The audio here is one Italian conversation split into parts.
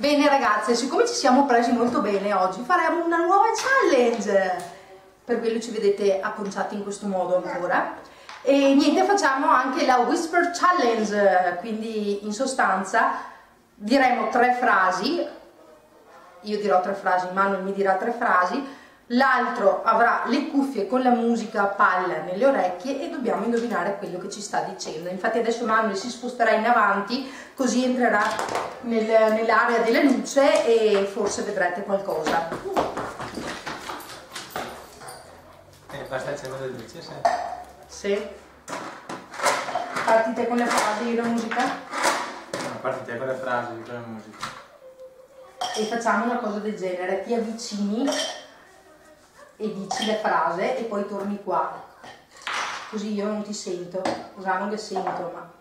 Bene ragazze, siccome ci siamo presi molto bene oggi, faremo una nuova challenge. Per quello ci vedete acconciati in questo modo ancora. E niente, facciamo anche la Whisper Challenge. Quindi in sostanza diremo tre frasi. Io dirò tre frasi, Manuel mi dirà tre frasi. L'altro avrà le cuffie con la musica a palla nelle orecchie e dobbiamo indovinare quello che ci sta dicendo. Infatti adesso Manuel si sposterà in avanti, così entrerà nell'area della luce e forse vedrete qualcosa. Basta accendere le luci, sì. Sì. Partite con le frasi e la musica? No, partite con le frasi e la musica. E facciamo una cosa del genere, ti avvicini e dici la frase e poi torni qua, così io non ti sento, cosa non che sento,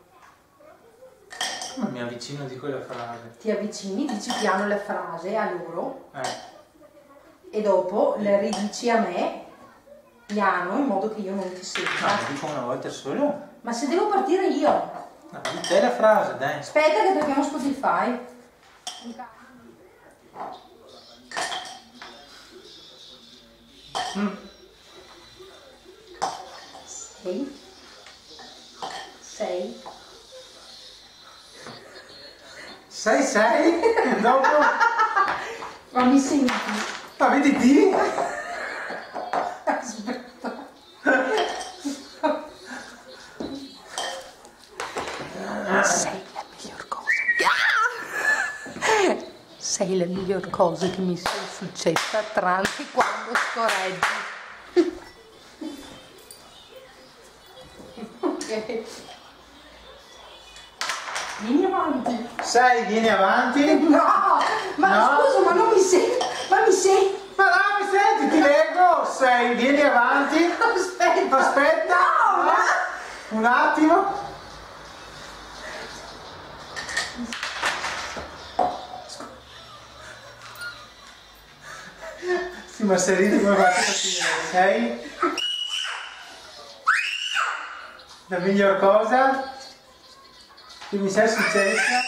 ma mi avvicino di quella frase. Ti avvicini, dici piano la frase a loro e dopo le ridici a me piano in modo che io non ti senta. Ma lo dico una volta solo? Ma se devo partire io? No, di te la frase, dai. Aspetta che dobbiamo Spotify. Sei? Dopo? Ma mi senti? Ma vediti? Aspetta. Sei la miglior cosa. Sei la miglior cosa che mi sia successa tranne quando scorreggi. Ok. Vieni avanti. Sai, vieni avanti. No, ma no. Scusa, ma non mi senti. Ma no, mi senti, ti leggo. Sei, vieni avanti. Aspetta. No, ma... Un attimo. Sì, ma se ridi come va a finire? Ok? La miglior cosa che mi sia successa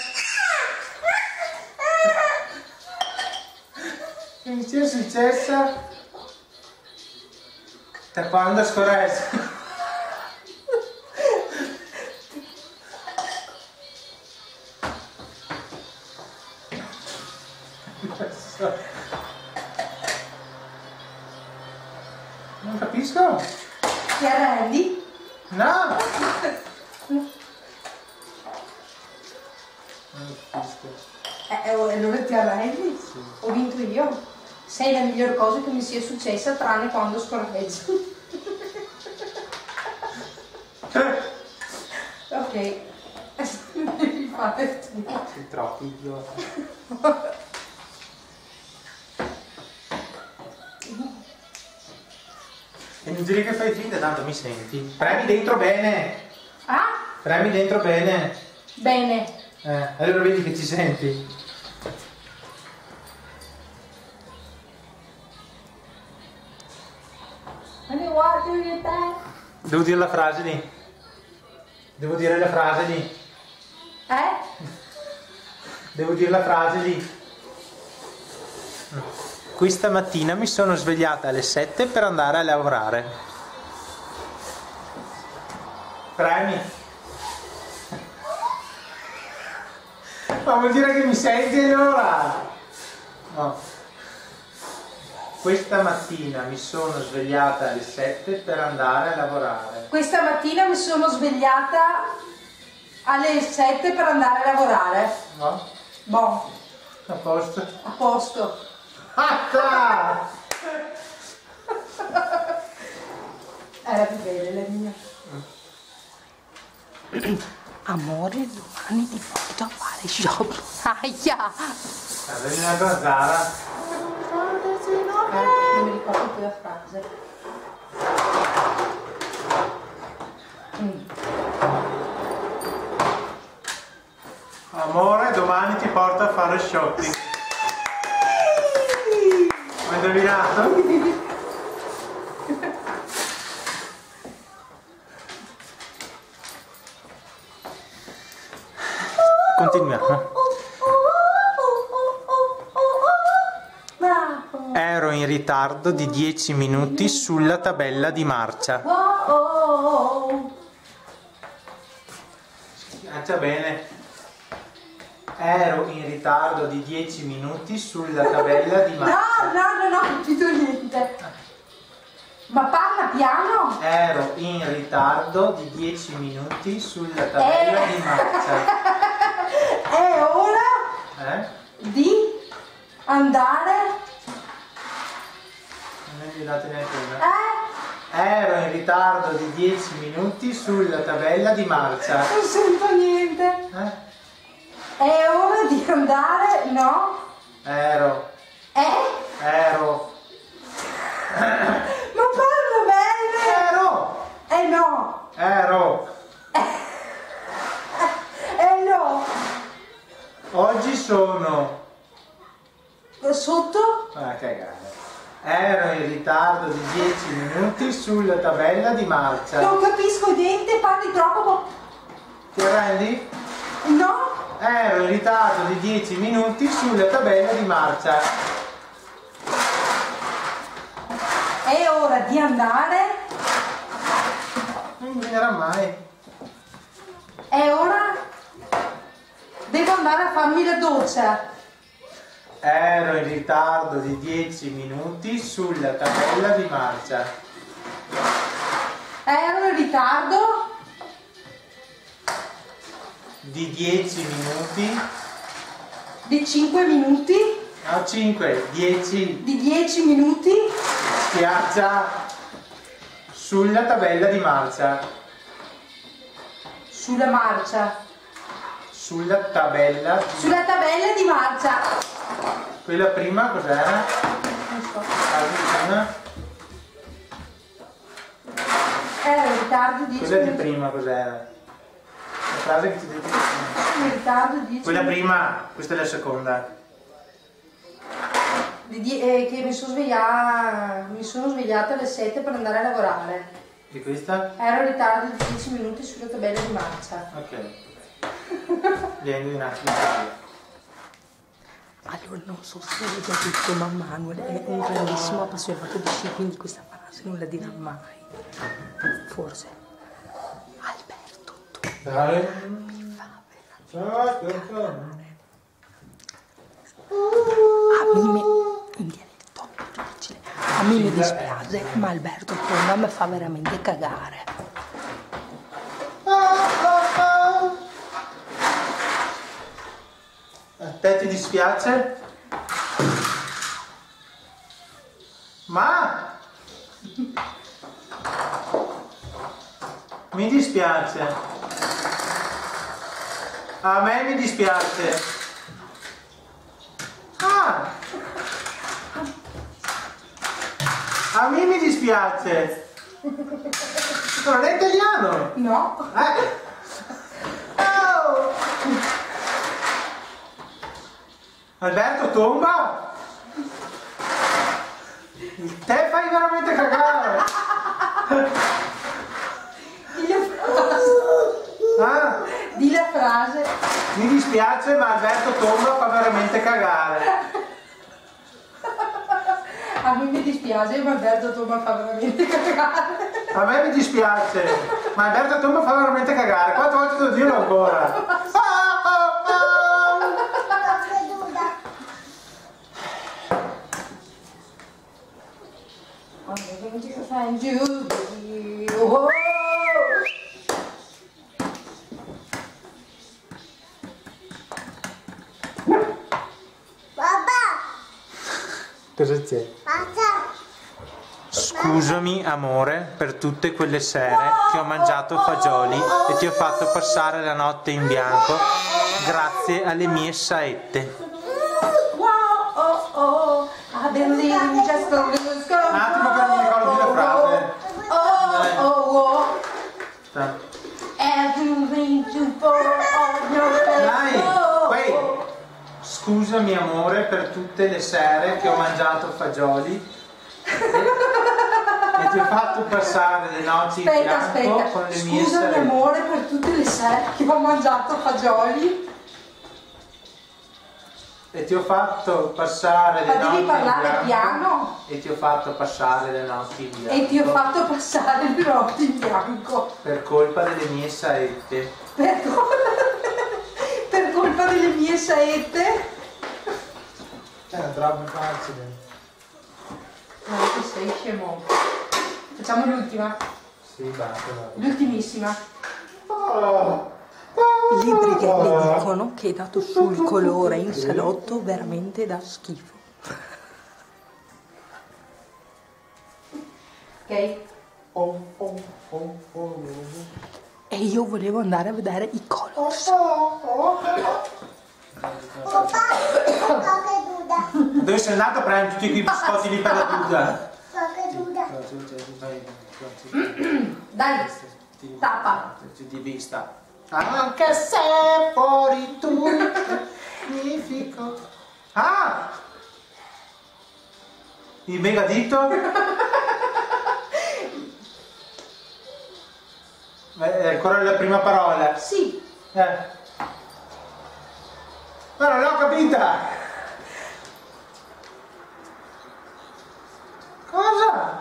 da quando scorreggi. Non capisco. Ti arrendi? No! Allora ti arrendi? Sì. Ho vinto io. Sei la miglior cosa che mi sia successa tranne quando scorreggio. Ok. Mi fate tutto. Sei troppo idiota. E non dire che fai finta, tanto mi senti. Premi dentro bene. Ah? Premi dentro bene. Bene. Allora vedi che ci senti. Devo dire la frase lì. Devo dire la frase lì. Questa mattina mi sono svegliata alle 7 per andare a lavorare. Premi. Ma vuol dire che mi senti allora? No. Questa mattina mi sono svegliata alle 7 per andare a lavorare. Questa mattina mi sono svegliata alle 7 per andare a lavorare. No? Boh. A posto? A posto. Fatta! Era più bella la mia. Amore, domani ti porto a fare shopping. Aia! Avevi una cosa Zara? Non mi ricordo più la frase. Amore, domani ti porto a fare shopping. Sì! Hai indovinato? Continuiamo. ero in ritardo di 10 minuti sulla tabella di marcia. Schiaccia bene. Ero in ritardo di 10 minuti sulla tabella di marcia. No, non ho capito niente. Ma parla piano. Ero in ritardo di 10 minuti sulla tabella di marcia. È ora di andare. Non mi date neanche una. Ero in ritardo di 10 minuti sulla tabella di marcia. Non sento niente. È ora di andare, no? Ero. Ero. Ma parlo bene. Ero. No. Ero. No. Oggi sono. Sotto? Cagare. Ero in ritardo di 10 minuti sulla tabella di marcia. Non capisco niente, parli troppo. Ti arrendi? No. Ero in ritardo di 10 minuti sulla tabella di marcia. È ora di andare. Non era mai. È ora. Devo andare a farmi la doccia. Ero in ritardo di 10 minuti sulla tabella di marcia. Ero in ritardo di 10 minuti. Di 5 minuti? No, 5, 10. Di 10 minuti? Schiaccia sulla tabella di marcia. Sulla marcia. Sulla tabella di... Sulla tabella di marcia. Quella prima cos'era? Non so. Era in ritardo di 10 minuti. Quella di prima cos'era? La frase che ti ho detto prima. In ritardo di 10 minuti. Quella prima, questa è la seconda. Che mi sono svegliata alle 7 per andare a lavorare. E questa? Ero in ritardo di 10 minuti sulla tabella di marcia. Ok. Vieni un attimo. Allora, non so se l'ho già detto, ma Manuel è un grandissimo appassionato di sci, quindi questa frase non la dirà mai. Forse Alberto Tomba mi fa veramente parlare. A me, in dialetto difficile, a me mi dispiace, ma Alberto Tomba mi fa veramente cagare. A te ti dispiace? Ma! Mi dispiace. A me mi dispiace. Ah! A me mi dispiace. Non è italiano? No. Alberto Tomba? Te fai veramente cagare! Dì la frase! Ah? Dì la frase! Mi dispiace, ma Alberto Tomba fa veramente cagare! A me mi dispiace, ma Alberto Tomba fa veramente cagare! A me mi dispiace, ma Alberto Tomba fa veramente cagare! Quante volte devo dirlo ancora? And you, oh. Papà, cosa c'è? Scusami amore per tutte quelle sere che ho mangiato fagioli e ti ho fatto passare la notte in bianco grazie alle mie saette. Scusami amore per tutte le sere che ho mangiato fagioli e ti ho fatto passare le notti in bianco con le mie sere. Scusami amore per tutte le sere che ho mangiato fagioli E ti ho fatto passare le notti in bianco, piano. E ti ho fatto passare le notti in bianco. E ti ho fatto passare le notti in bianco. Per colpa delle mie saette. Per colpa delle mie saette. Andrà più facile. Ma che sei scemo. Facciamo l'ultima. Sì, basta. L'ultimissima. Oh. Libri che mi dicono che dato sul colore in salotto veramente dà schifo. Ok? E io volevo andare a vedere i Kolors. Dove sei andata a prendere tutti quei biscotti lì per la Duda? Dai, tappa. Di vista. Anche se fuori tu significo. Ah! Il mega dito? È ancora la prima parola? Sì. Ma non l'ho capita! Cosa?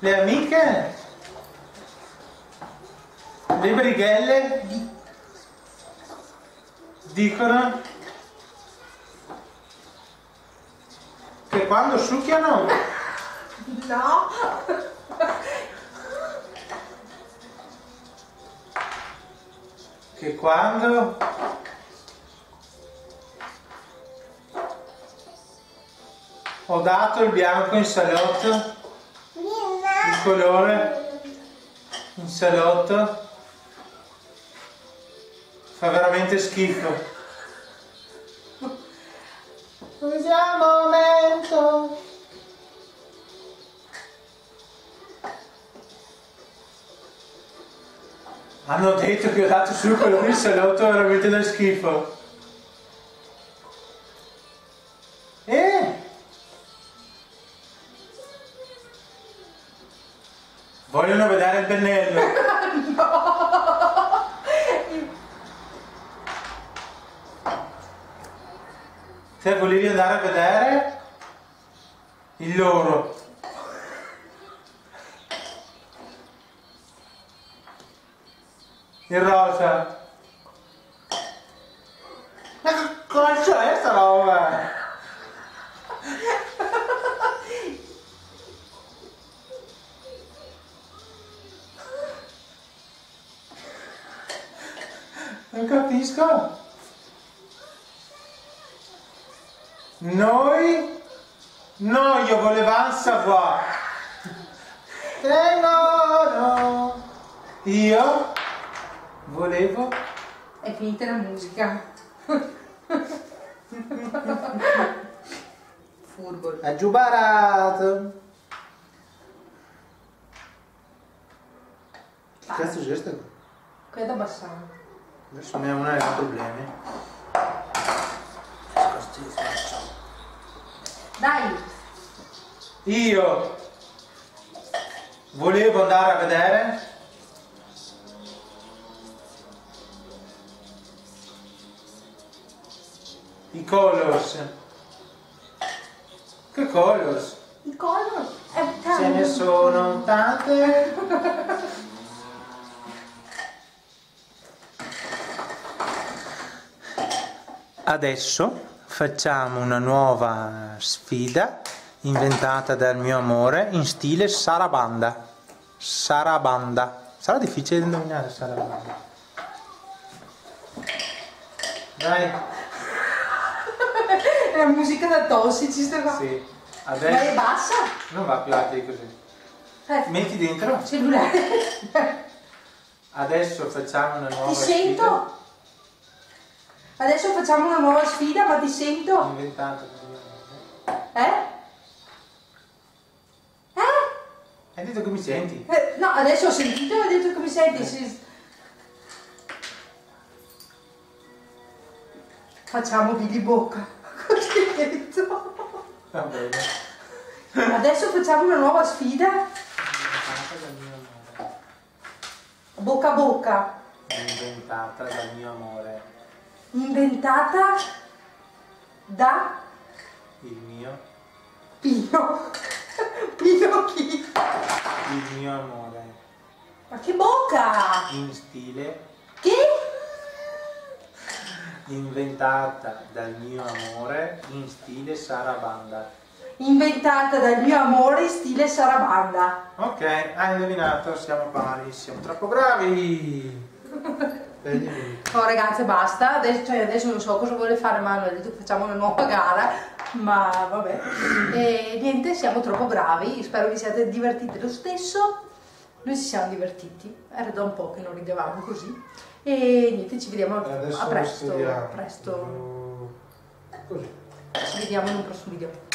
Le amiche? Le brighelle dicono che quando succhiano... No! Che quando... Ho dato il bianco in salotto, il colore in salotto... Fa veramente schifo. Usiamo un momento. Hanno detto che ho dato sul colore il salotto veramente da schifo. Vogliono vedere il pennello. No. Se volevi andare a vedere il loro. Il rosa. Ma che cazzo è sta roba? Non capisco. Noi io volevamo savoir. No. Io volevo. È finita la musica. Furbo. Ha giubarato. Che cazzo c'è sta? Qui è da abbassare. Adesso abbiamo una dei problemi. Dai! Io volevo andare a vedere i Kolors. Che Kolors? I Kolors? Ce ne sono tante. Adesso facciamo una nuova sfida inventata dal mio amore in stile Sarabanda. Sarabanda. Sarà difficile indovinare Sarabanda. Dai. È la musica da tossi, ci sta qua. Sì. Adesso... Ma è bassa? Non va più alta di così. Metti dentro. Cellulare. Adesso facciamo una nuova sfida. Ti sento? Adesso facciamo una nuova sfida, ma ti sento? Inventato. Hai detto che mi senti? No, adesso ho sentito e ho detto che mi senti. Facciamo di bocca. Così hai detto. Va bene. Adesso facciamo una nuova sfida. Bocca a bocca. Inventata dal mio amore. inventata da il mio Pinocchio. Il mio amore. Ma che bocca! In stile. Che? Inventata dal mio amore in stile Sarabanda. Inventata dal mio amore in stile Sarabanda. Ok, hai indovinato, siamo pari, siamo troppo bravi. Oh ragazze, basta, adesso non so cosa vuole fare Manuel, facciamo una nuova gara, ma vabbè. E niente, siamo troppo bravi, spero vi siate divertiti lo stesso. Noi ci siamo divertiti, era da un po' che non ridevamo così. E niente, ci vediamo a presto. Così. Ci vediamo in un prossimo video.